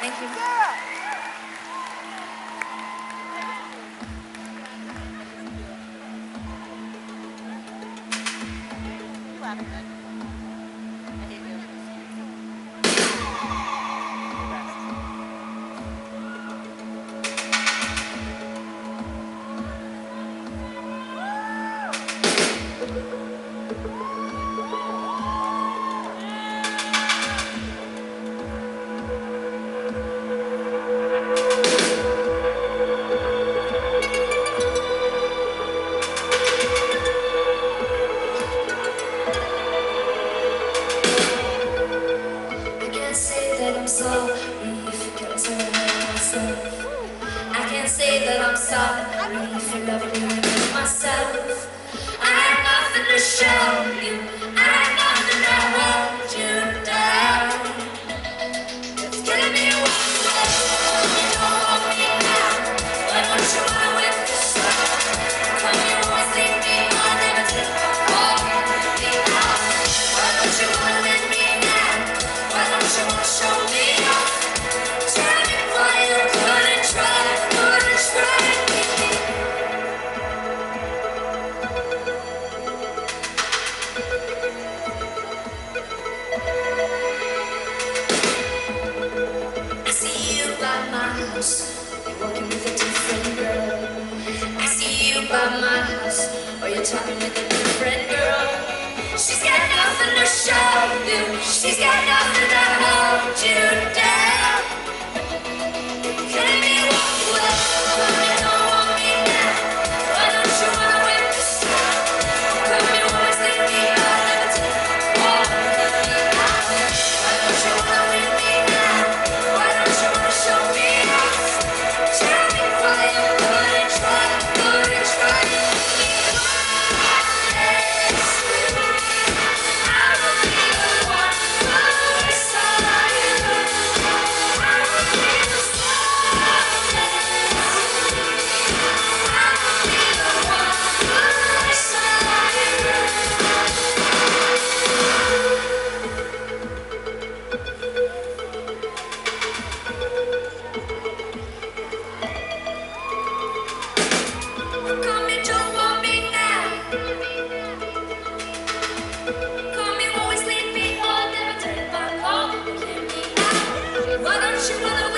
Thank you. You have it good. I did good. She's got nothing that holds you down. Why don't you